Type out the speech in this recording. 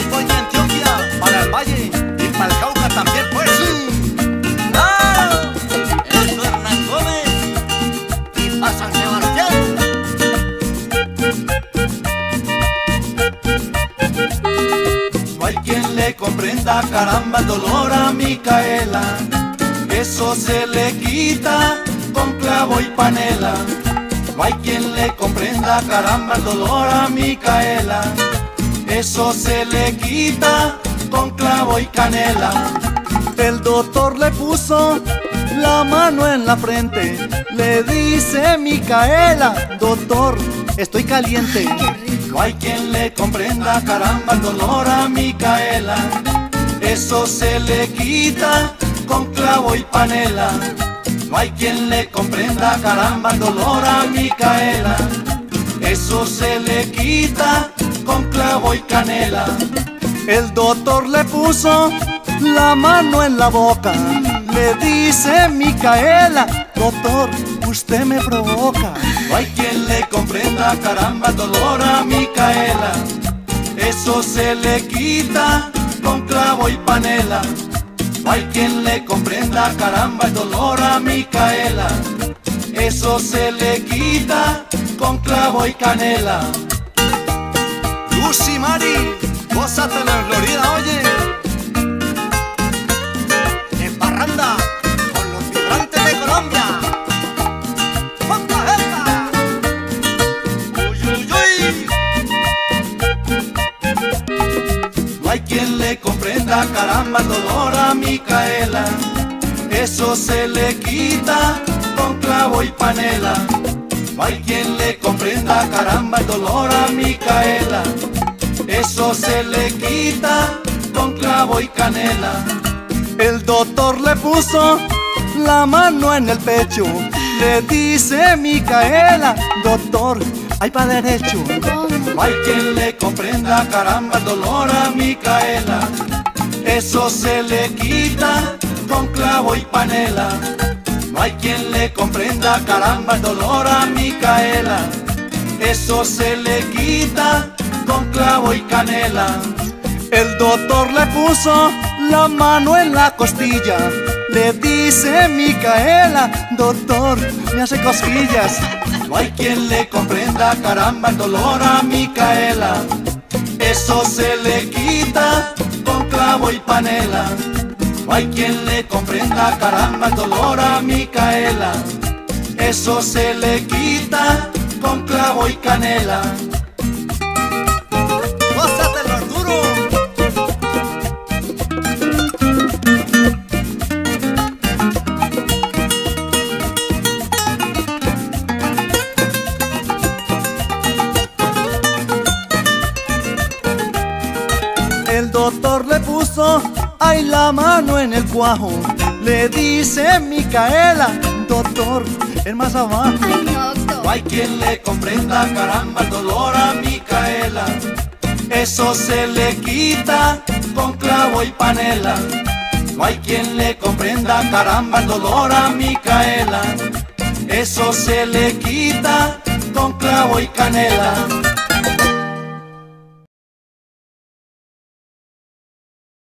ahí voy de Antioquia, para el Valle y para el Cauca también, pues. Sí. ¡Ah! Eso es Hernán Gómez y para San Sebastián. No hay quien le comprenda, caramba, el dolor a Micaela. Eso se le quita con clavo y panela. No hay quien le comprenda, caramba, el dolor a Micaela. Eso se le quita con clavo y canela. El doctor le puso la mano en la frente. Le dice Micaela, doctor, estoy caliente. No hay quien le comprenda, caramba, el dolor a Micaela. Eso se le quita con clavo y panela. No hay quien le comprenda, caramba, el dolor a Micaela. Eso se le quita con clavo y canela. El doctor le puso la mano en la boca. Le dice Micaela, doctor, usted me provoca. No hay quien le comprenda, caramba, el dolor a Micaela. Eso se le quita con clavo y panela. No hay quien le comprenda, caramba, el dolor a Micaela. Eso se le quita con clavo y canela. Lucy Mari, gózate la Florida, oye. En parranda con los vibrantes de Colombia. ¡Pampa, uy, uy, uy! No hay quien le comprenda, caramba, el dolor a Micaela. Eso se le quita con clavo y panela. No hay quien le comprenda, caramba, el dolor a Micaela. Eso se le quita con clavo y canela. El doctor le puso la mano en el pecho. Le dice Micaela, doctor, ahí pa' derecho. No hay quien le comprenda, caramba, el dolor a Micaela. Eso se le quita con clavo y panela. No hay quien le comprenda, caramba, el dolor a Micaela. Eso se le quita con clavo y canela. El doctor le puso la mano en la costilla. Le dice Micaela, doctor, me hace cosquillas. No hay quien le comprenda, caramba, el dolor a Micaela. Eso se le quita con clavo y panela. No hay quien le comprenda, caramba, el dolor a Micaela. Eso se le quita con clavo y canela. ¡Gózatelo, duro! El doctor le puso ay la mano en el cuajo. Le dice Micaela, doctor, es más abajo. Ay, doctor. No hay quien le comprenda, caramba, el dolor a Micaela. Eso se le quita con clavo y panela. No hay quien le comprenda, caramba, el dolor a Micaela. Eso se le quita con clavo y canela.